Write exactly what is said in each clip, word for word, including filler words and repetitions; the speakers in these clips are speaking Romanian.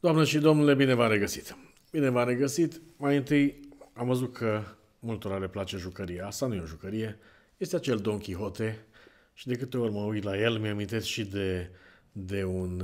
Doamne și domnule, bine v-am regăsit! Bine v-am regăsit! Mai întâi am văzut că multora le place jucăria. Asta nu e o jucărie, este acel Don Quixote și de câte ori mă uit la el, mi-amintesc și de, de, un,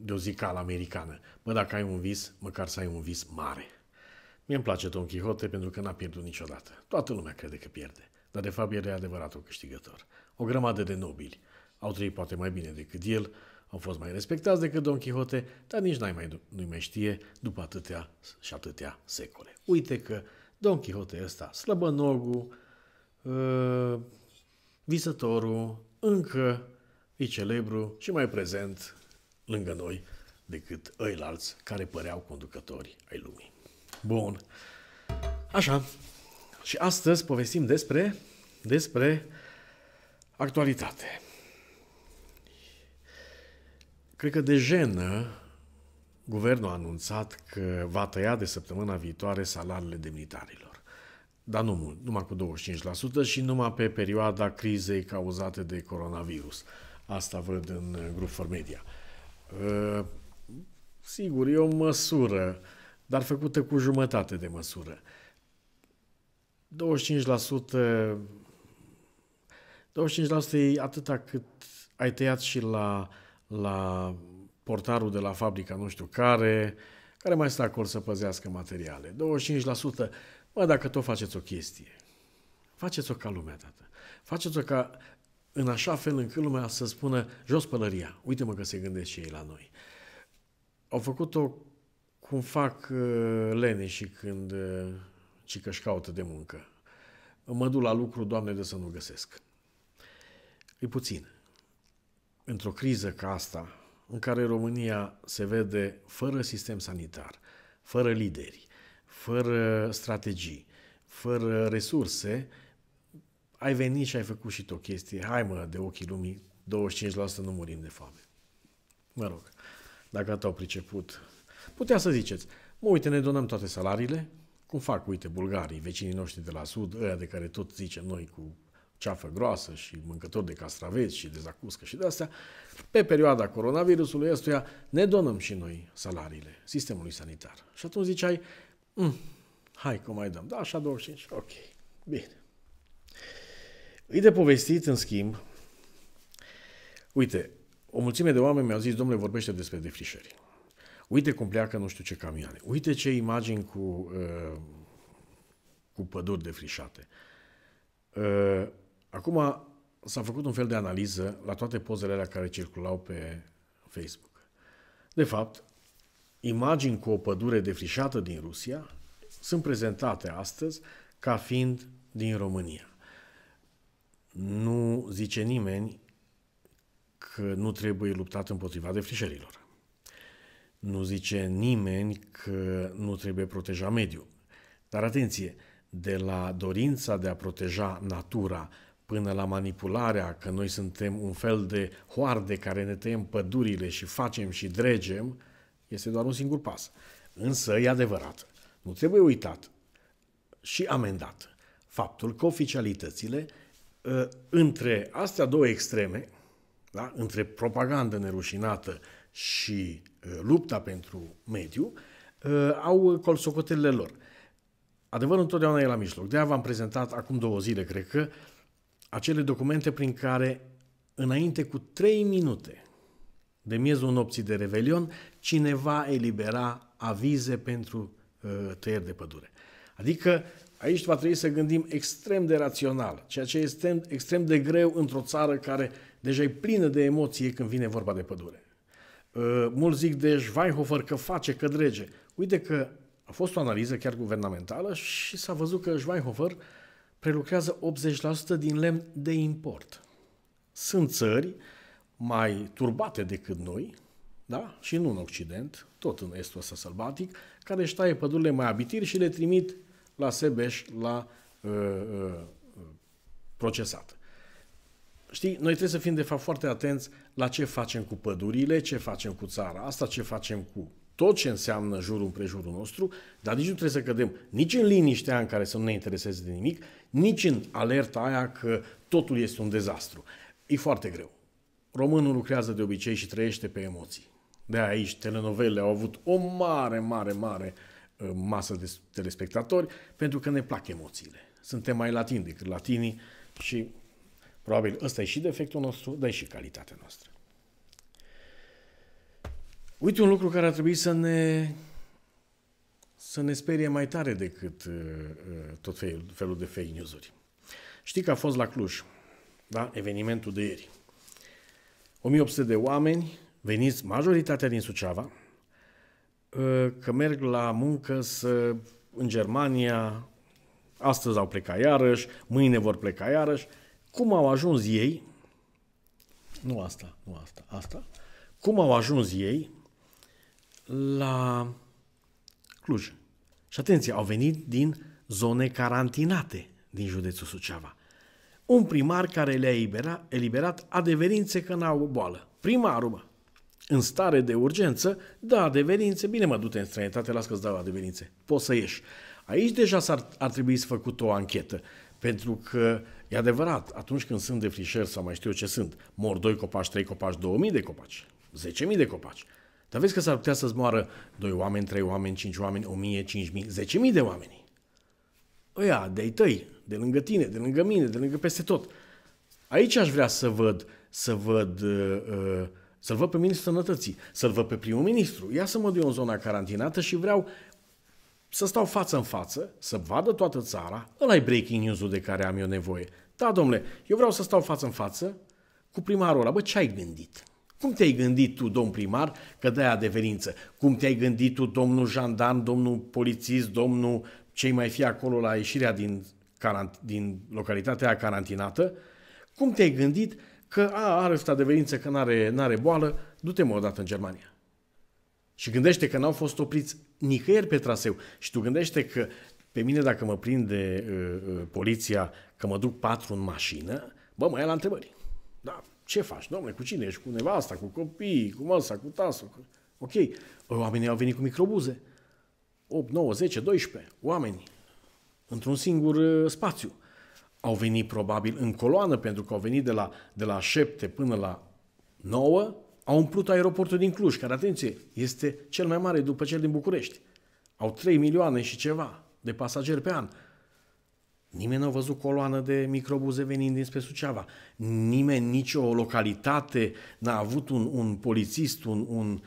de o zicală americană. Bă, dacă ai un vis, măcar să ai un vis mare. Mie îmi place Don Quixote pentru că n-a pierdut niciodată. Toată lumea crede că pierde, dar de fapt el e adevăratul câștigător. O grămadă de nobili au trăit poate mai bine decât el, au fost mai respectați decât Don Quixote, dar nici n-ai mai, nu-i mai știe după atâtea și atâtea secole. Uite că Don Quixote ăsta, slăbănogul, uh, visătorul, încă e celebru și mai prezent lângă noi decât ăilalți care păreau conducători ai lumii. Bun. Așa. Și astăzi povestim despre, despre actualitate. Cred că de jenă, guvernul a anunțat că va tăia de săptămâna viitoare salariile demnitarilor. Dar nu mult, numai cu douăzeci și cinci la sută și numai pe perioada crizei cauzate de coronavirus. Asta văd în Grup For Media. Uh, sigur, e o măsură, dar făcută cu jumătate de măsură. douăzeci și cinci la sută, douăzeci și cinci la sută e atâta cât ai tăiat și la... la portarul de la fabrica nu știu care, care mai stă acolo să păzească materiale. douăzeci și cinci la sută, mă, dacă tot faceți o chestie, faceți-o ca lumea, tată. Faceți-o ca în așa fel încât lumea să spună jos pălăria. Uite-mă că se gândesc și ei la noi. Au făcut-o cum fac uh, leneșii când uh, ci că-și caută de muncă. Mă duc la lucru, Doamne, de să nu găsesc. E puțin. Într-o criză ca asta, în care România se vede fără sistem sanitar, fără lideri, fără strategii, fără resurse, ai venit și ai făcut și tu o chestie. Hai mă, de ochii lumii, douăzeci și cinci la sută nu murim de foame. Mă rog, dacă te-au priceput, putea să ziceți, mă, uite, ne donăm toate salariile, cum fac, uite, bulgarii, vecinii noștri de la sud, ăia de care tot zicem noi cu ceafă groasă și mâncători de castraveți și de zacuscă și de-astea, pe perioada coronavirusului ăstuia ne donăm și noi salariile sistemului sanitar. Și atunci ziceai, hai că mai dăm. Da, așa douăzeci și cinci, ok, bine. Îi de povestit, în schimb, uite, o mulțime de oameni mi-au zis, domnule, vorbește despre defrișări. Uite cum pleacă nu știu ce camioane. Uite ce imagini cu, uh, cu păduri defrișate. Uh, Acum s-a făcut un fel de analiză la toate pozele alea care circulau pe Facebook. De fapt, imagini cu o pădure defrișată din Rusia sunt prezentate astăzi ca fiind din România. Nu zice nimeni că nu trebuie luptat împotriva defrișărilor. Nu zice nimeni că nu trebuie proteja mediul. Dar atenție! De la dorința de a proteja natura până la manipularea că noi suntem un fel de hoarde care ne tăiem pădurile și facem și dregem, este doar un singur pas. Însă e adevărat, nu trebuie uitat și amendat faptul că oficialitățile între astea două extreme, da? Între propagandă nerușinată și lupta pentru mediu, au colțocotelele lor. Adevărul întotdeauna e la mijloc. De-aia v-am prezentat acum două zile, cred că, acele documente prin care, înainte cu trei minute de miezul nopții de Revelion, cineva elibera avize pentru uh, tăieri de pădure. Adică aici va trebui să gândim extrem de rațional, ceea ce este extrem de greu într-o țară care deja e plină de emoție când vine vorba de pădure. Uh, mulți zic de Schweinhofer că face, că drege. Uite că a fost o analiză chiar guvernamentală și s-a văzut că Schweinhofer prelucrează optzeci la sută din lemn de import. Sunt țări mai turbate decât noi, da? Și nu în Occident, tot în estul ăsta sălbatic, care își taie pădurile mai abitiri și le trimit la Sebeș, la uh, uh, procesat. Știi, noi trebuie să fim de fapt foarte atenți la ce facem cu pădurile, ce facem cu țara asta, ce facem cu tot ce înseamnă jurul împrejurul nostru, dar nici nu trebuie să cădem nici în liniștea în care să nu ne intereseze de nimic, nici în alerta aia că totul este un dezastru. E foarte greu. Românul lucrează de obicei și trăiește pe emoții. de aici telenovele au avut o mare, mare, mare masă de telespectatori, pentru că ne plac emoțiile. Suntem mai latini decât latinii și probabil ăsta e și defectul nostru, dar e și calitatea noastră. Uite un lucru care ar trebui să ne, să ne sperie mai tare decât uh, tot fel, felul de fake news-uri. Știi că a fost la Cluj, da? Evenimentul de ieri. o mie opt sute de oameni veniți, majoritatea din Suceava, uh, că merg la muncă să, în Germania, astăzi au plecat iarăși, mâine vor pleca iarăși. Cum au ajuns ei, nu asta, nu asta, asta, cum au ajuns ei la Cluj. Și atenție, au venit din zone carantinate din județul Suceava. Un primar care le-a elibera, eliberat adeverințe că n-au boală. Primarul, mă, în stare de urgență, da adeverințe, bine mă, du-te în străinătate, las că-ți dau adeverințe, poți să ieși. Aici deja s-ar, ar trebui să făcut o anchetă, pentru că e adevărat, atunci când sunt de frișeri sau mai știu eu ce sunt, mor doi copaci, trei copaci, două mii de copaci, zece mii de copaci. Dar vezi că s-ar putea să-ți moară doi oameni, trei oameni, cinci oameni, o mie, cinci mii, zece mii de oameni. Ăia, de-ai tăi, de lângă tine, de lângă mine, de lângă peste tot. Aici aș vrea să văd, să văd, uh, să-l văd pe ministrul sănătății, să-l văd pe primul ministru. Ia să mă duc în zona carantinată și vreau să stau față în față, să vadă toată țara, ăla-i breaking news-ul de care am eu nevoie. Da, domnule, eu vreau să stau față în față cu primarul ăla. Bă, ce ai gândit? Cum te-ai gândit tu, domn primar, că dai adeverință? Cum te-ai gândit tu, domnul jandarm, domnul polițist, domnul ce-i mai fi acolo la ieșirea din, din localitatea aia carantinată? Cum te-ai gândit că a, are asta adeverință, că n-are, n-are boală? Du-te mă odată în Germania. Și gândește că n-au fost opriți nicăieri pe traseu. Și tu gândește că pe mine dacă mă prinde uh, poliția că mă duc patru în mașină, bă, mă ia la întrebări. Da, ce faci? Dom'le, cu cine ești? Cu nevasta, cu copii, cu măsa, cu tasul? Cu... Ok, oamenii au venit cu microbuze. opt, nouă, zece, doisprezece oameni într-un singur uh, spațiu. Au venit probabil în coloană pentru că au venit de la, de la șapte până la nouă. Au umplut aeroportul din Cluj, care, atenție, este cel mai mare după cel din București. Au trei milioane și ceva de pasageri pe an. Nimeni n-a văzut coloană de microbuze venind dinspre Suceava. Nimeni, nicio localitate n-a avut un, un polițist, un, un,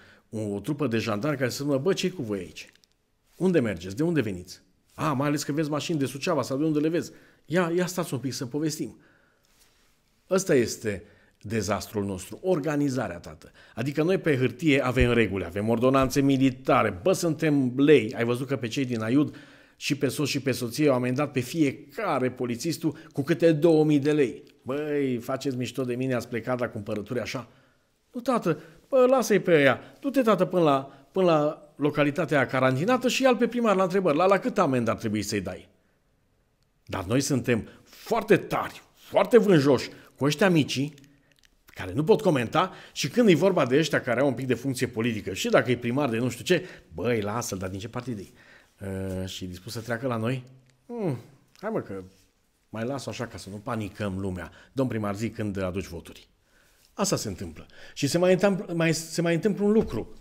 o trupă de jandarmi care să spună, bă, ce-i cu voi aici? Unde mergeți? De unde veniți? A, mai ales că vezi mașini de Suceava sau de unde le vezi. Ia, ia stați un pic să povestim. Ăsta este dezastrul nostru, organizarea, tată. Adică noi pe hârtie avem reguli, avem ordonanțe militare, bă, suntem lei. Ai văzut că pe cei din Aiud și pe soț și pe soție au amendat pe fiecare polițistul cu câte două mii de lei. Băi, faceți mișto de mine, ați plecat la cumpărături așa? Nu, tată, bă, lasă-i pe ea. Du-te, tată, până la, până la localitatea aia carantinată și ia-l pe primar la întrebări. La, la cât amendă ar trebui să-i dai? Dar noi suntem foarte tari, foarte vânjoși cu ăștia micii, care nu pot comenta și când e vorba de ăștia care au un pic de funcție politică și dacă e primar de nu știu ce, băi, lasă-l, dar din ce partid e? Uh, și dispus să treacă la noi? Hmm, hai mă că mai las-o așa ca să nu panicăm lumea. Domn primar, zi când aduci voturi. Asta se întâmplă. Și se mai întâmplă, mai, se mai întâmplă un lucru.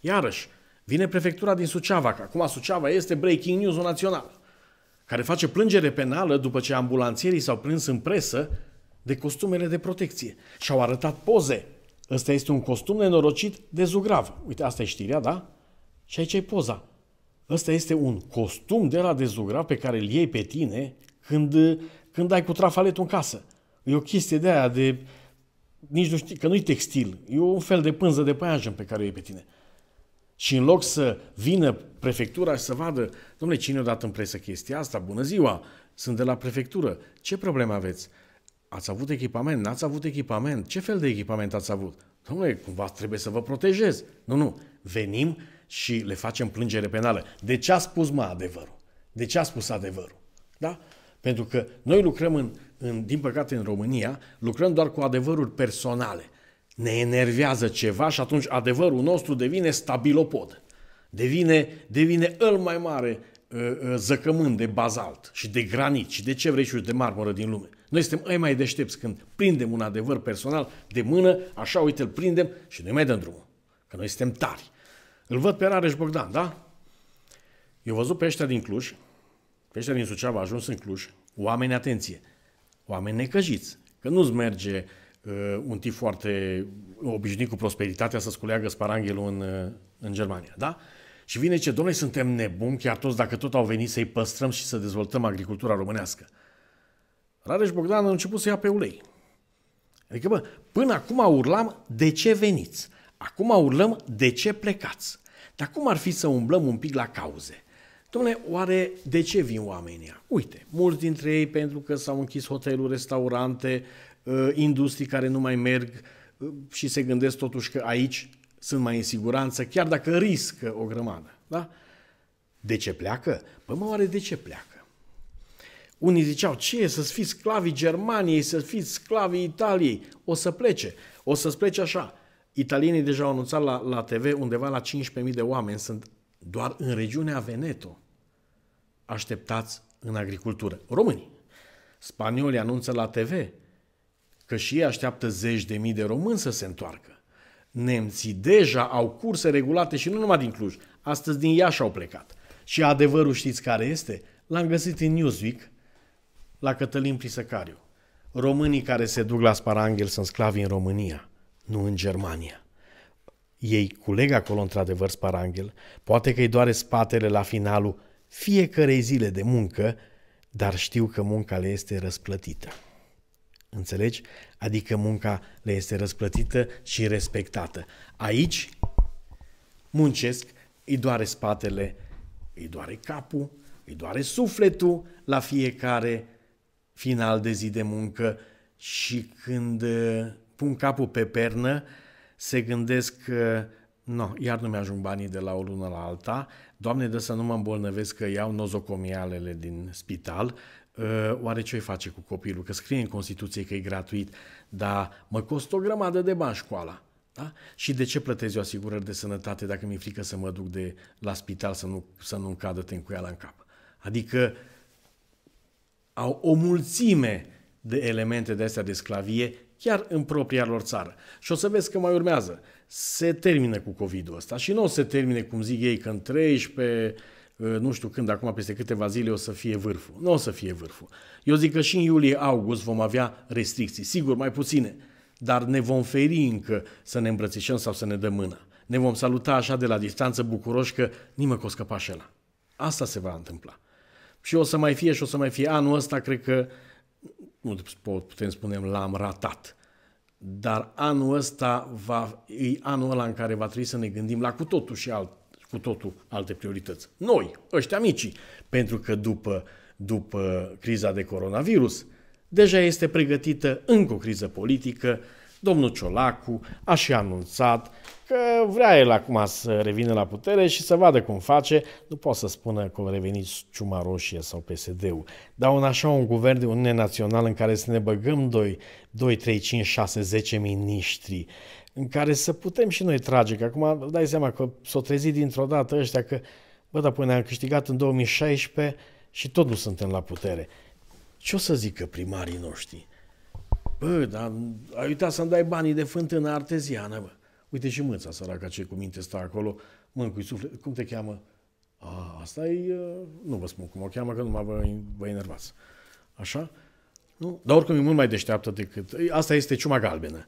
Iarăși, vine prefectura din Suceava, că acum Suceava este breaking news-ul național, care face plângere penală după ce ambulanțierii s-au prins în presă de costumele de protecție. Și-au arătat poze. Ăsta este un costum nenorocit de zugrav. Uite, asta e știrea, da? Și aici e poza. Ăsta este un costum de la de zugrav pe care îl iei pe tine când, când ai cu trafaletul în casă. E o chestie de aia de... Nici nu știi, că nu-i textil. E un fel de pânză de paianjen pe care o iei pe tine. Și în loc să vină prefectura și să vadă, dom'le, cine a dat în presă chestia asta? Bună ziua! Sunt de la prefectură. Ce probleme aveți? Ați avut echipament? N-ați avut echipament? Ce fel de echipament ați avut? Dom'le, cumva trebuie să vă protejez. Nu, nu. Venim și le facem plângere penală. De ce a spus, mă, adevărul? De ce a spus adevărul? Da? Pentru că noi lucrăm, în, în, din păcate, în România, lucrăm doar cu adevăruri personale. Ne enervează ceva și atunci adevărul nostru devine stabilopod. Devine, devine îl mai mare zăcământ de bazalt și de granit și de ce vrei și de marmură din lume. Noi suntem ei mai deștepți când prindem un adevăr personal de mână, așa, uite, îl prindem și noi mai dăm drumul. că noi suntem tari. Îl văd pe Rareș Bogdan, da? Eu văzut pe ăștia din Cluj, pe ăștia din Suceava, ajuns în Cluj, oameni, atenție, oameni necăjiți, că nu-ți merge uh, un tip foarte obișnuit cu prosperitatea să-ți culeagă sparanghelul în, uh, în Germania, da? Și vine ce, domnule, suntem nebuni, chiar toți, dacă tot au venit, să-i păstrăm și să dezvoltăm agricultura românească. Rareș Bogdan a început să ia pe ulei. Adică, bă, până acum urlam de ce veniți, acum urlăm de ce plecați. Dar cum ar fi să umblăm un pic la cauze? Dom'le, oare de ce vin oamenii? Uite, mulți dintre ei pentru că s-au închis hoteluri, restaurante, industrii care nu mai merg și se gândesc totuși că aici sunt mai în siguranță, chiar dacă riscă o grămadă. Da? De ce pleacă? Bă, mă, oare de ce pleacă? Unii ziceau, ce e să-ți fii sclavii Germaniei, să fiți sclavii Italiei? O să plece, o să-ți plece așa. Italienii deja au anunțat la, la T V undeva la cincisprezece mii de oameni sunt doar în regiunea Veneto așteptați în agricultură. Românii. Spaniolii anunță la T V că și ei așteaptă zeci de mii de români să se întoarcă. Nemții deja au curse regulate și nu numai din Cluj. Astăzi din Iași au plecat. Și adevărul știți care este? L-am găsit în Newsweek la Cătălin Prisăcariu. Românii care se duc la sparanghel sunt sclavi în România, nu în Germania. Ei culeg acolo într-adevăr sparanghel, poate că îi doare spatele la finalul fiecărei zile de muncă, dar știu că munca le este răsplătită. Înțelegi? Adică munca le este răsplătită și respectată. Aici muncesc, îi doare spatele, îi doare capul, îi doare sufletul la fiecare final de zi de muncă și când pun capul pe pernă, se gândesc că no, iar nu mi-ajung banii de la o lună la alta, Doamne, dă să nu mă îmbolnăvesc că iau nozocomialele din spital, oare ce-i face cu copilul? Că scrie în Constituție că e gratuit, dar mă costă o grămadă de bani școala. Da? Și de ce plătesc eu asigurări de sănătate dacă mi-e frică să mă duc de la spital să nu, să nu-mi cadă tencuiala în cap? Adică au o mulțime de elemente de astea de sclavie chiar în propria lor țară. Și o să vezi că mai urmează. Se termină cu COVID-ul ăsta și nu o să se termine, cum zic ei, că în treisprezece, nu știu când, acum peste câteva zile o să fie vârful. Nu o să fie vârful. Eu zic că și în iulie-august vom avea restricții, sigur, mai puține, dar ne vom feri încă să ne îmbrățișăm sau să ne dăm mâna. Ne vom saluta așa de la distanță, bucuroși că nimeni o scăpa și ăla. Asta se va întâmpla. Și o să mai fie și o să mai fie anul ăsta, cred că nu putem spune l-am ratat, dar anul ăsta va, e anul ăla în care va trebui să ne gândim la cu totul și alt, cu totul alte priorități. Noi, ăștia micii, pentru că după, după criza de coronavirus deja este pregătită încă o criză politică. Domnul Ciolacu a și anunțat că vrea el acum să revină la putere și să vadă cum face. Nu poate să spună că au revenit Ciuma Roșie sau P S D-ul, dar un așa un guvern de Uniune Națională în care să ne băgăm doi, trei, cinci, șase, zece miniștri, în care să putem și noi trage, că acum dai seama că s-o trezit dintr-o dată ăștia că, bă, dar până am câștigat în două mii șaisprezece și tot nu suntem la putere. Ce o să zică primarii noștri? Bă, dar ai uitat să-mi dai banii de fântână arteziană, bă. Uite și mânța săraca ce cu minte stă acolo, mâncui suflet, cum te cheamă? A, asta e, nu vă spun cum o cheamă, că nu mă vă, vă enervați. Așa? Nu? Dar oricum e mult mai deșteaptă decât, asta este ciuma galbenă.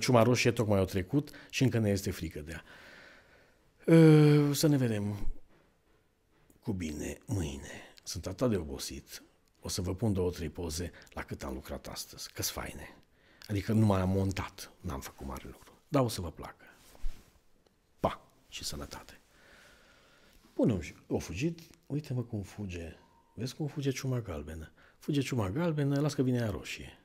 Ciuma roșie tocmai o trecut și încă ne este frică de ea. Să ne vedem cu bine mâine. Sunt atât de obosit. O să vă pun două, trei poze la cât am lucrat astăzi, că-s faine. Adică nu mai am montat, n-am făcut mare lucru. Dar o să vă placă. Pa și sănătate. Bun, o fugit, uite-mă cum fuge. Vezi cum fuge ciuma galbenă. Fuge ciuma galbenă, las că vine aia roșie.